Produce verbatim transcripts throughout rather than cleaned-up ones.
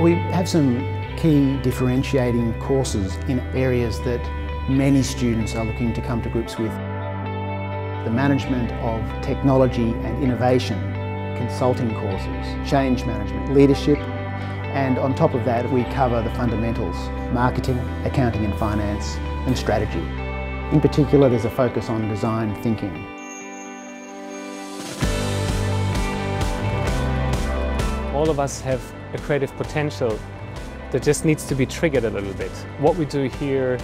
We have some key differentiating courses in areas that many students are looking to come to grips with. The management of technology and innovation, consulting courses, change management, leadership, and on top of that we cover the fundamentals, marketing, accounting and finance, and strategy. In particular, there's a focus on design thinking. All of us have a creative potential that just needs to be triggered a little bit. What we do here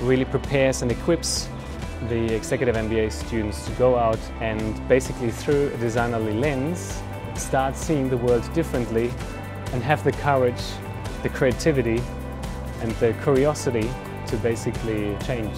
really prepares and equips the Executive M B A students to go out and basically through a designerly lens start seeing the world differently and have the courage, the creativity and the curiosity to basically change.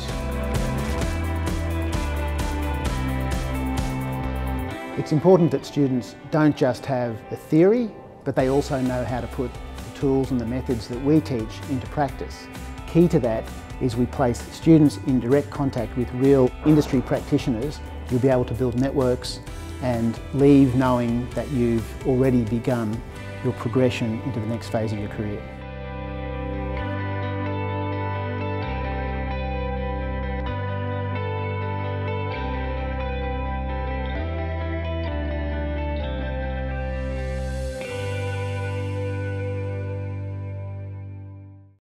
It's important that students don't just have the theory, but they also know how to put the tools and the methods that we teach into practice. Key to that is we place students in direct contact with real industry practitioners. You'll be able to build networks and leave knowing that you've already begun your progression into the next phase of your career.